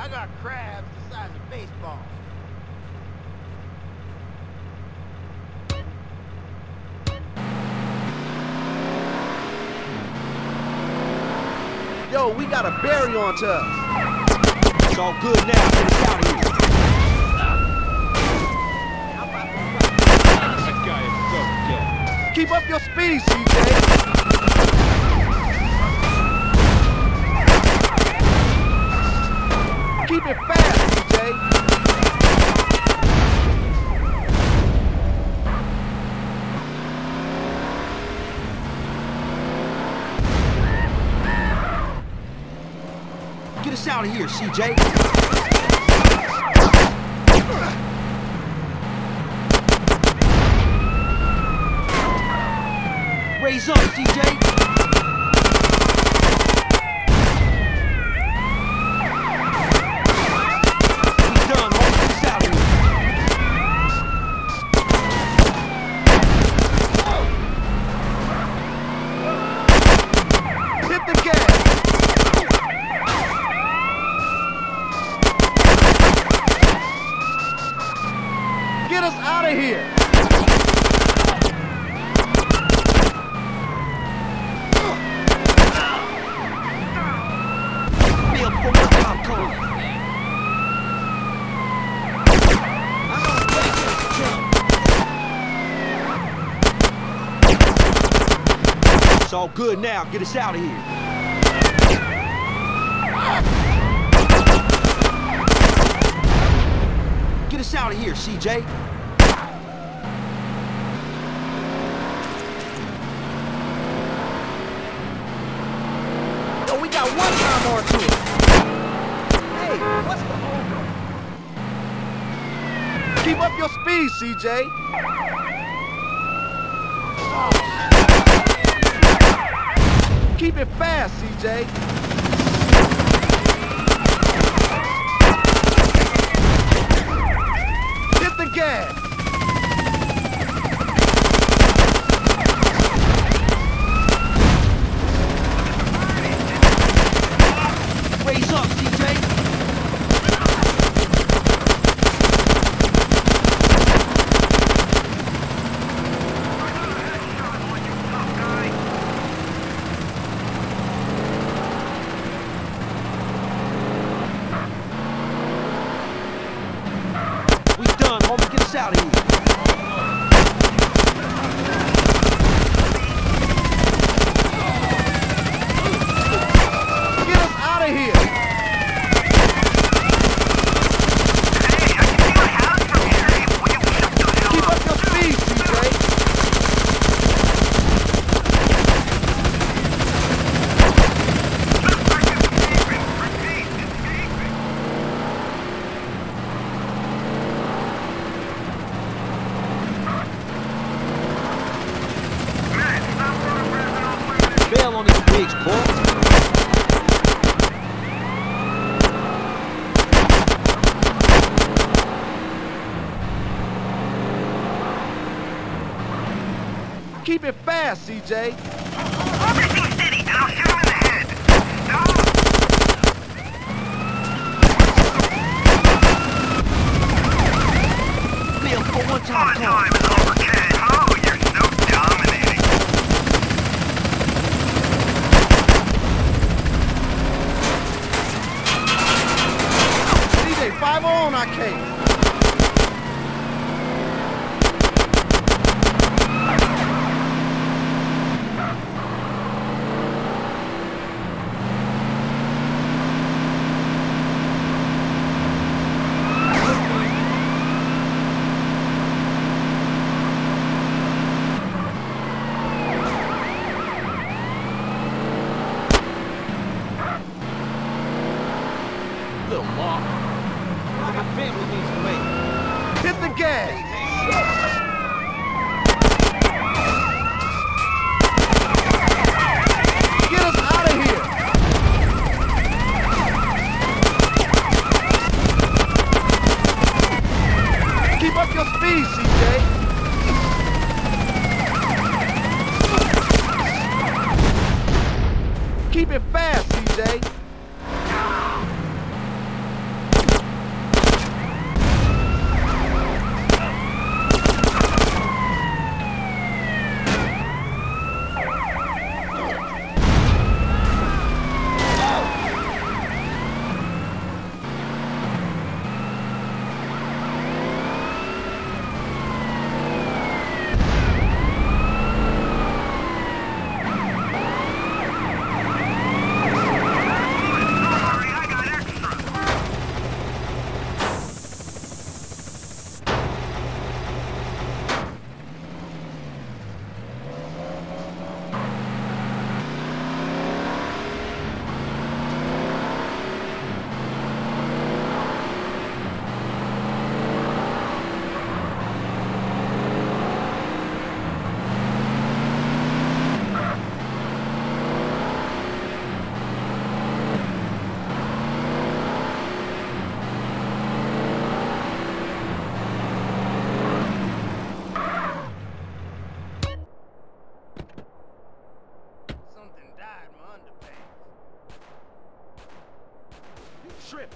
I got crabs the size of baseballs. Yo, we got a berry onto us. It's all good now. Get us out of here. That guy is so dead. Keep up your speed, CJ. Keep it fast, DJ. Get us out of here, CJ. Raise up, CJ. It's all good now. Get us out of here. Get us out of here, CJ. Yo, we got one time more to it. Hey, what's the over? Keep up your speed, CJ. Oh. Keep it fast, CJ. Hit the gas. Raise up, keep it fast, CJ. Oversee City, and I'll shoot him in the head. No. Bill, for one time. One time is over, kid. Oh, you're so dominating. CJ, 5-0 on our case. Keep it fast, CJ. trip.